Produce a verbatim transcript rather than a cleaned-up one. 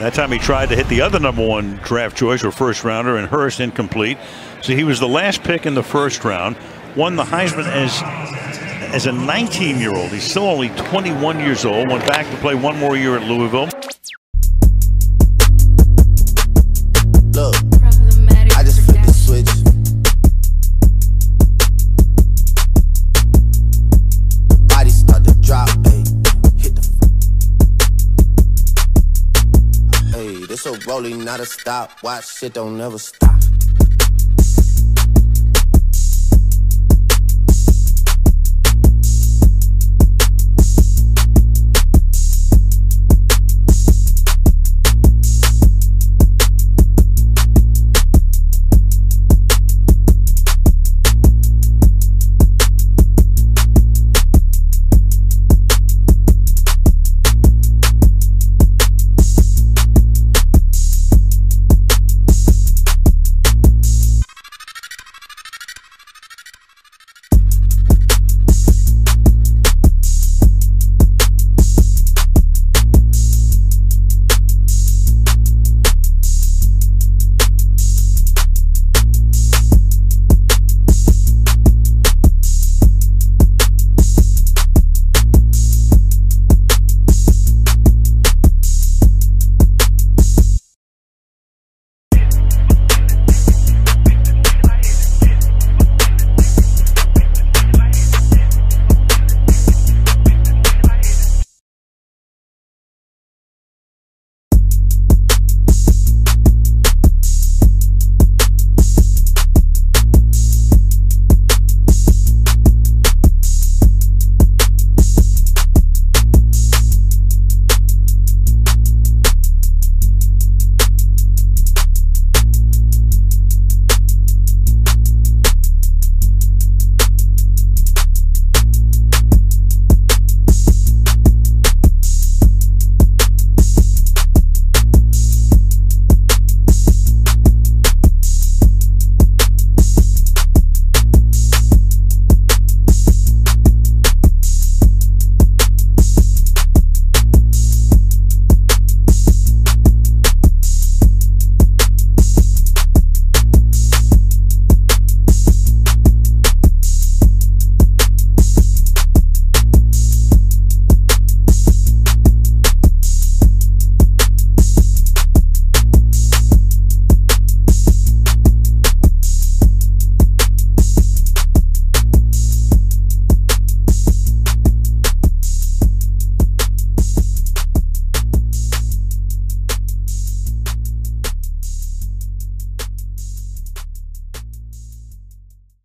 That time he tried to hit the other number one draft choice or first rounder and Hurst, incomplete. So he was the last pick in the first round. Won the Heisman as as a nineteen-year-old. He's still only twenty-one years old. Went back to play one more year at Louisville. Look, I just flipped the switch. Body start to drop. Hey, hit the. Hey, this a rolling, not a stop. Watch shit don't never stop.